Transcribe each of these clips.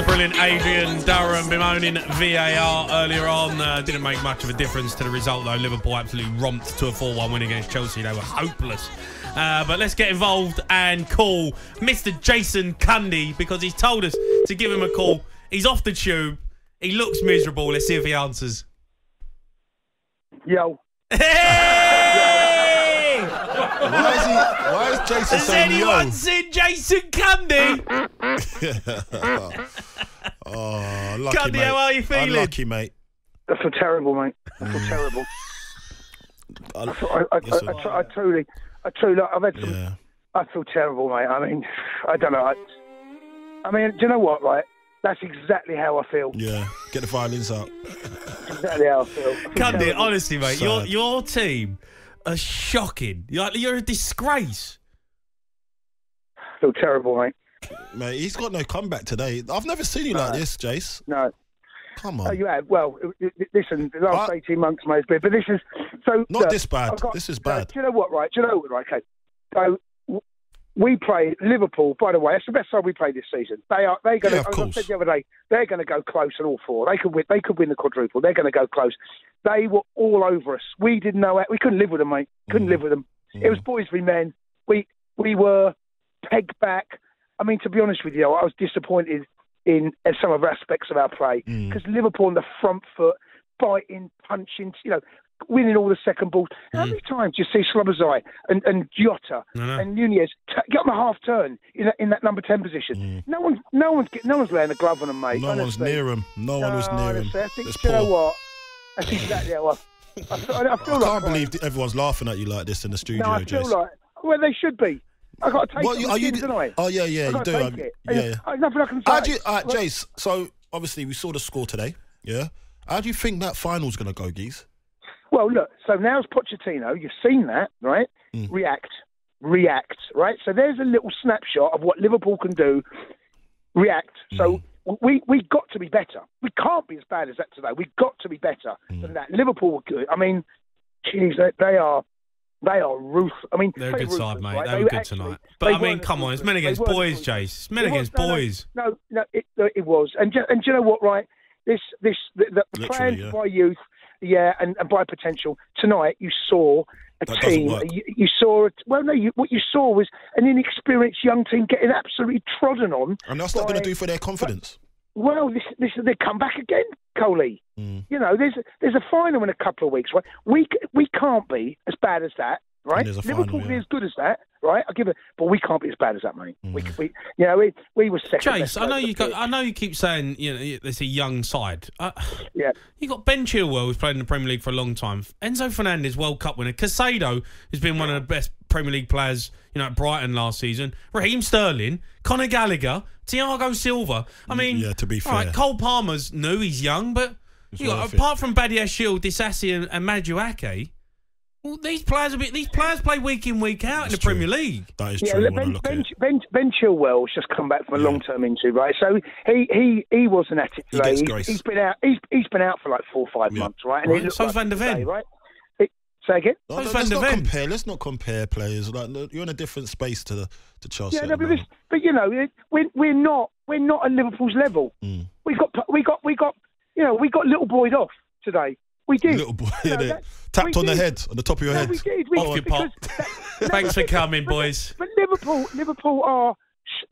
the brilliant Adrian Durham bemoaning VAR earlier on. Didn't make much of a difference to the result, though. Liverpool absolutely romped to a 4-1 win against Chelsea. They were hopeless. But let's get involved and call Mr. Jason Cundy, because he's told us to give him a call. He's off the tube. He looks miserable. Let's see if he answers. Yo. Hey! Why is Jason saying yo? Has anyone seen Jason Cundy? Oh, lucky, Cundy, mate. How are you feeling? I'm lucky, mate. That's so terrible, mate. That's so terrible. I truly, I've had some... Yeah. I feel terrible, mate. I mean, I don't know. I mean, do you know what, right? That's exactly how I feel. Yeah, get the violins out. Exactly how I feel. Cundy, honestly, mate, sad. your team are shocking. You're a disgrace. I feel terrible, mate. Mate, he's got no comeback today. I've never seen you like this, Jace. No. Come on. Oh, you have? Well, listen, the last 18 months may have been, but this is... so not this bad. This is bad. Do you know what, right? Okay. So, we play Liverpool, by the way, that's the best side we play this season. They're going to, as I said the other day, they're going to go close on all four. They could win the quadruple. They're going to go close. They were all over us. We didn't know it. We couldn't live with them, mate. Mm. It was boys v men. We were pegged back. I mean, to be honest with you, I was disappointed in some of the aspects of our play, because Liverpool on the front foot, biting, punching, you know, winning all the second balls. How many times do you see Schroberzai and Giotta and Nunez get on the half turn in that number 10 position? No one's laying a glove on them, mate. No one was near him. You know what? That's exactly how I can't believe everyone's laughing at you like this in the studio. No, I feel like, well, they should be. I got to take it. Oh yeah, yeah, you do. Nothing I can say. All right, Jace. So obviously we saw the score today. Yeah. How do you think that final's going to go, Geese? Well, look, so now's Pochettino. You've seen that, right? React, right? So there's a little snapshot of what Liverpool can do. React. So we got to be better. We can't be as bad as that today. We've got to be better than that. Liverpool were good. I mean, geez, they are ruthless. I mean, they're a good side, mate. Right? They were good tonight. But I mean, come on, it's men against boys, Jace. It's men against boys. No, it was. And do you know what, right? The plans by youth, and by potential. Tonight, you saw a that team. What you saw was an inexperienced young team getting absolutely trodden on. And that's not going to do for their confidence. Well, they come back again, Coley. You know, there's a final in a couple of weeks, right? We can't be as bad as that, right? Liverpool be as good as that, right? But we can't be as bad as that, mate. We were second. Jace, I know you keep saying, you know, there's a young side. You got Ben Chilwell, who's played in the Premier League for a long time. Enzo Fernandez, World Cup winner. Casado, who's been one of the best Premier League players, you know, at Brighton last season. Raheem Sterling, Conor Gallagher, Thiago Silva. I mean, yeah, to be fair, right, Cole Palmer's new. He's young, but you know, apart from Badiashile, Disasi, and Maduake. Well, these players play week in, week out in the Premier League. That is true. Ben Chilwell's just come back from a long-term injury, right? So he wasn't at it today. He's been out. He's been out for like 4 or 5 months, right? And so's Van der Ven, right? Say again. Let's not compare players. Like, you're in a different space to Chelsea. Yeah, no, but you know, we're not at Liverpool's level. We got you know, we got little boyed off today. We did. Little boy, tapped on the head, on the top of your head. We did. Thanks for coming, boys. But Liverpool are.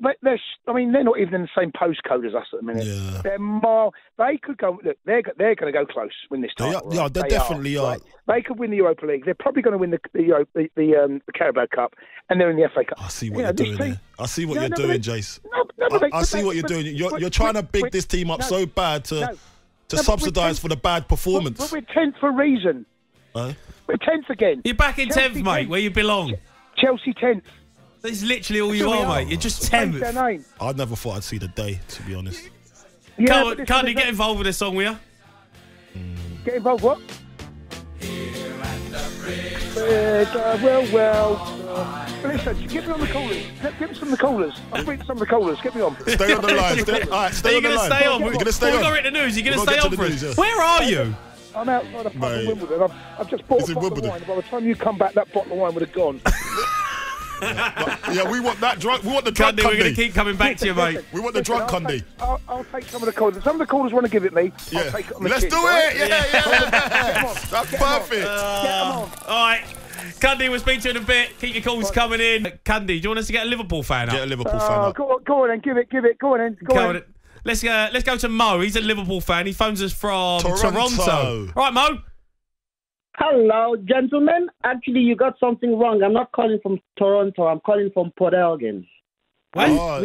I mean, they're not even in the same postcode as us at the minute. Yeah. They could go. Look, they're going to go close win this time. Yeah, they definitely are. Right? They could win the Europa League. They're probably going to win the Carabao Cup, and they're in the FA Cup. I see what you're doing there. I see what you're doing, Jace. I see what you're doing. You're trying to big this team up so bad to subsidise for the bad performance. But we're 10th for a reason. We're 10th again. You're back in 10th, mate, where you belong. Chelsea 10th. That's literally all you are, mate. You're just 10th. I never thought I'd see the day, to be honest. Yeah, Cundy, get involved with this song, will you? Get involved what? Here at the bridge. Well. Listen, get me on the callers. Get me some of the callers. I'll read some of the callers. Get me on. Stay on the line. All right, stay on the line. You're going to stay on. We've got to read the news. You're going to stay on for us. Yeah. Where are you? I'm outside a pub in Wimbledon. I've just bought a bottle of wine. By the time you come back, that bottle of wine would have gone. Yeah, we want that drunk. We want the drunk Cundy. We're going to keep coming back to you, mate. We want the drunk Cundy. I'll take some of the callers. If some of the callers want to give it me, yeah. I'll take it on the Let's do it. Right? Yeah. That's perfect. All right. Cundy, we'll speak to you in a bit. Keep your calls coming in. Cundy, do you want us to get a Liverpool fan up? Get a Liverpool fan up. Go on then, give it. Go on then. Let's go to Mo. He's a Liverpool fan. He phones us from Toronto. All right, Mo. Hello, gentlemen. Actually, you got something wrong. I'm not calling from Toronto. I'm calling from Port Elgin. What? Oh,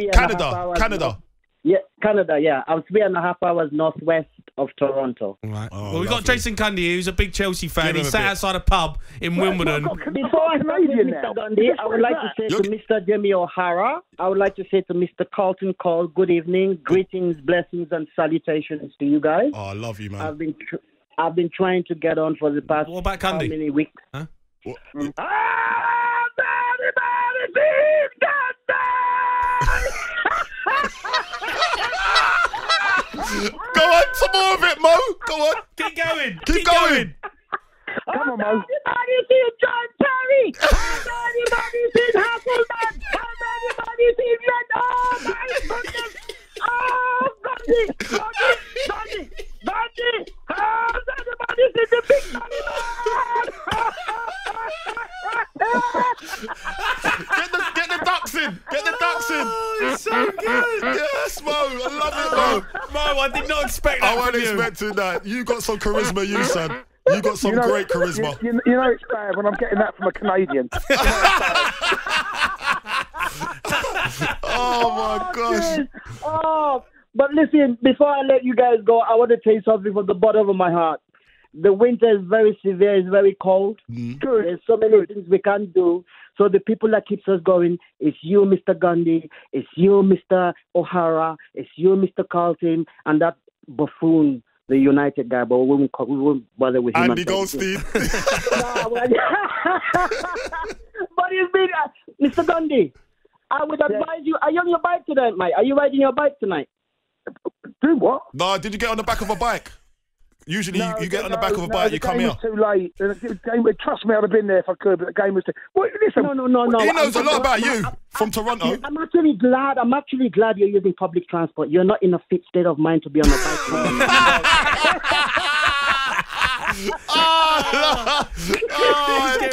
Canada. Yeah, Canada, yeah. I'm 3.5 hours northwest of Toronto. Right. Oh, well, we've got Jason Cundy, who's a big Chelsea fan. He sat outside a pub in Wimbledon. Before I go to Mr. Cundy, I would like to say to Mr. Jamie O'Hara, I would like to say to Mr. Carlton Cole, good evening, greetings, blessings, and salutations to you guys. Oh, I love you, man. I've been trying to get on for the past how many weeks. Huh? What? Go on, some more of it, Mo. Go on. Keep going. Keep going. Come on, Mo. How many seen John Terry? How many seen Hasselman? How many seen Red? Oh, Bundy. How many seen the big Get the ducks in. It's so good. Yes, Mo. I love it, Mo. Mo, I did not expect that. I wasn't expecting that. You got some charisma, you son. You got some great charisma. You know it's bad when I'm getting that from a Canadian. Oh my gosh. Oh, but listen, before I let you guys go, I want to tell you something from the bottom of my heart. The winter is very severe. It's very cold. There's so many things we can't do. So the people that keeps us going, it's you, Mr. Cundy, it's you, Mr. O'Hara, it's you, Mr. Carlton, and that buffoon, the United guy, but we won't bother with him. Andy Goldstein. But he's been, Mr. Cundy, I would advise you, are you on your bike tonight, mate? Are you riding your bike tonight? Do what? No, did you get on the back of a bike? Usually you get on the back of a bike, you come here. Too late. The game, trust me, I'd have been there if I could, but the game was too late. Listen, no. He knows a lot about you from Toronto. I'm actually glad you're using public transport. You're not in a fit state of mind to be on a bike.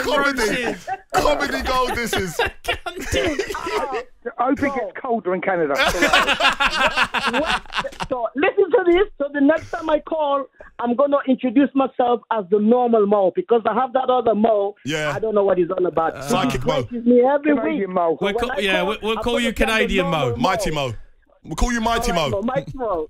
Comedy. Comedy gold, this is. I hope it gets colder in Canada. So, listen to this. So the next time I call, I'm going to introduce myself as the normal Mo, because I have that other Mo. Yeah. I don't know what he's on about. Psychic Mo. Me every Canadian week. Mo. We'll call you Canadian Mo. Mighty Mo. We'll call you Mighty Mo. Mighty Mo.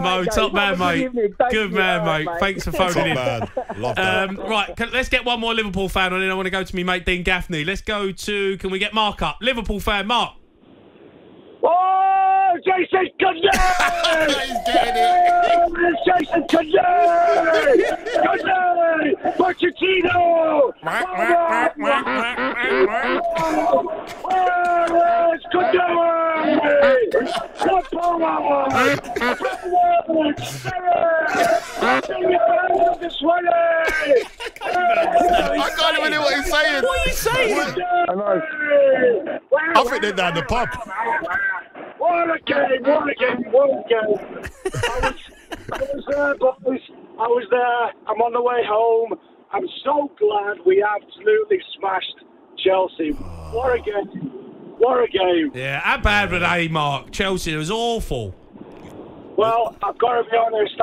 Mo, top man, mate. Good man, mate. Thanks for phoning in. Love that. Right, let's get one more Liverpool fan on in. I want to go to me mate, Dean Gaffney. Let's go to, can we get Mark up? Liverpool fan, Mark. Oh, Jason Cundy! He's getting it. Jason Cundy! Pochettino! It's I can't even hear what he's saying. What are you saying? I think they're down the pub. What a game. I was there. I'm on the way home. I'm so glad we absolutely smashed Chelsea. What a game. Yeah, how bad were they, Mark? Chelsea was awful. Well, I've got to be honest.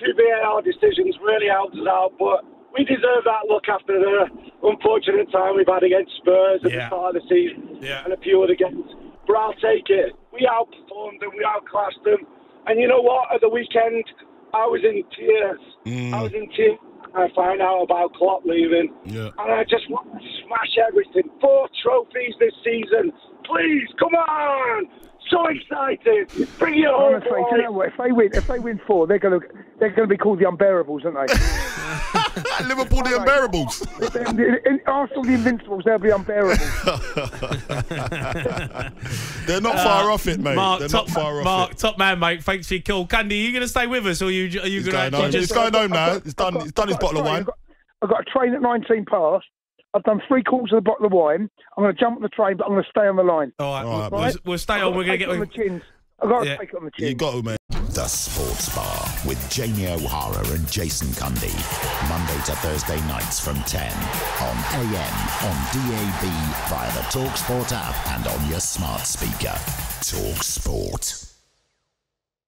Two VAR decisions really helped us out, but we deserve that look after the unfortunate time we've had against Spurs at the start of the season and a few other games. But I'll take it. We outperformed them. We outclassed them. And you know what? At the weekend, I was in tears. I find out about Klopp leaving. Yeah. And I just want to smash everything. 4 trophies this season. Please, come on. So excited. Bring it home. Honestly, do you know what? If they win 4, they're going to be called the Unbearables, aren't they? Liverpool, the Unbearables. Arsenal, the Invincibles, they'll be unbearable. They're not far off it, mate. Mark, top man, mate. Thanks for your call. Cundy, are you going to stay with us, or are you going to... He's going home now. He's done his bottle of wine. I've got a train at 19 past. I've done three quarters of the bottle of wine. I'm going to jump on the train, but I'm going to stay on the line. All right. We'll stay on. We're going to get on the chins. I've got to take it on the chin. You got to, man. The Sports Bar with Jamie O'Hara and Jason Cundy. Monday to Thursday nights from 10 on AM, on DAB, via the TalkSport app and on your smart speaker. TalkSport.